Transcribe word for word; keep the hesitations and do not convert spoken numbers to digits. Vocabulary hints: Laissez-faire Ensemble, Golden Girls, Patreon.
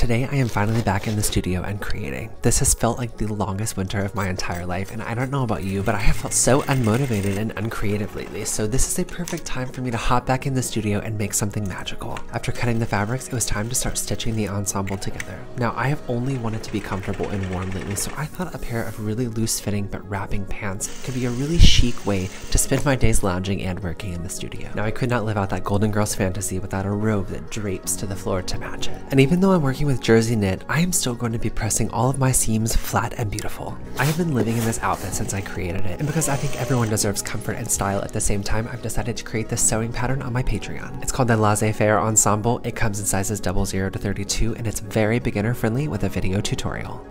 Today I am finally back in the studio and creating. This has felt like the longest winter of my entire life, and I don't know about you, but I have felt so unmotivated and uncreative lately, so this is a perfect time for me to hop back in the studio and make something magical. After cutting the fabrics, it was time to start stitching the ensemble together. Now I have only wanted to be comfortable and warm lately, so I thought a pair of really loose-fitting but wrapping pants could be a really chic way to spend my days lounging and working in the studio. Now I could not live out that Golden Girls fantasy without a robe that drapes to the floor to match it. And even though I'm working with jersey knit, I am still going to be pressing all of my seams flat and beautiful. I have been living in this outfit since I created it, and because I think everyone deserves comfort and style at the same time, I've decided to create this sewing pattern on my Patreon. It's called the Laissez-faire Ensemble. It comes in sizes double zero to thirty-two, and it's very beginner friendly with a video tutorial.